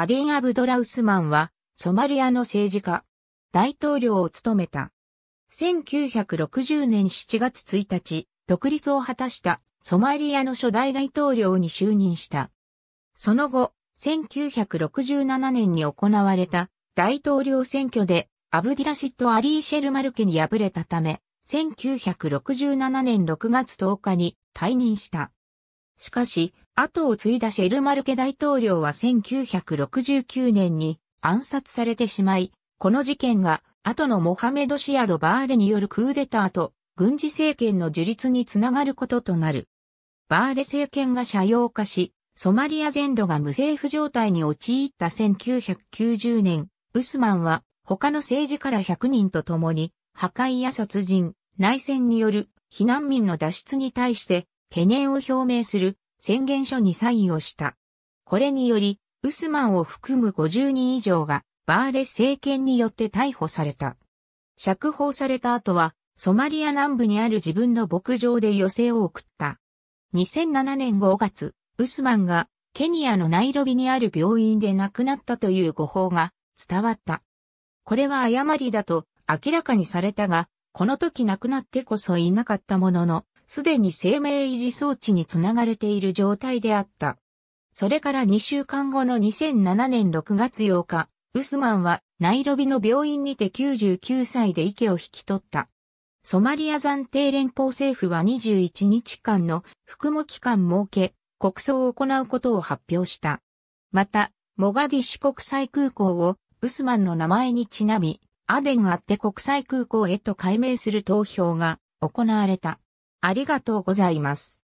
アディン・アブドラウスマンは、ソマリアの政治家、大統領を務めた。1960年7月1日、独立を果たしたソマリアの初代大統領に就任した。その後、1967年に行われた大統領選挙でアブディラシッド・アリー・シェルマルキに敗れたため、1967年6月10日に退任した。しかし、後を継いだシェルマルケ大統領は1969年に暗殺されてしまい、この事件が後のモハメド・シアド・バーレによるクーデターと軍事政権の樹立につながることとなる。バーレ政権が斜陽化し、ソマリア全土が無政府状態に陥った1990年、ウスマンは他の政治家ら100人と共に破壊や殺人、内戦による避難民の脱出に対して懸念を表明する宣言書にサインをした。これにより、ウスマンを含む50人以上がバーレ政権によって逮捕された。釈放された後は、ソマリア南部にある自分の牧場で余生を送った。2007年5月、ウスマンがケニアのナイロビにある病院で亡くなったという誤報が伝わった。これは誤りだと明らかにされたが、この時亡くなってこそいなかったものの、すでに生命維持装置につながれている状態であった。それから2週間後の2007年6月8日、ウスマンはナイロビの病院にて99歳で息を引き取った。ソマリア暫定連邦政府は21日間の服喪期間設け、国葬を行うことを発表した。また、モガディシュ国際空港をウスマンの名前にちなみ、アデンアッテ国際空港へと改名する投票が行われた。ありがとうございます。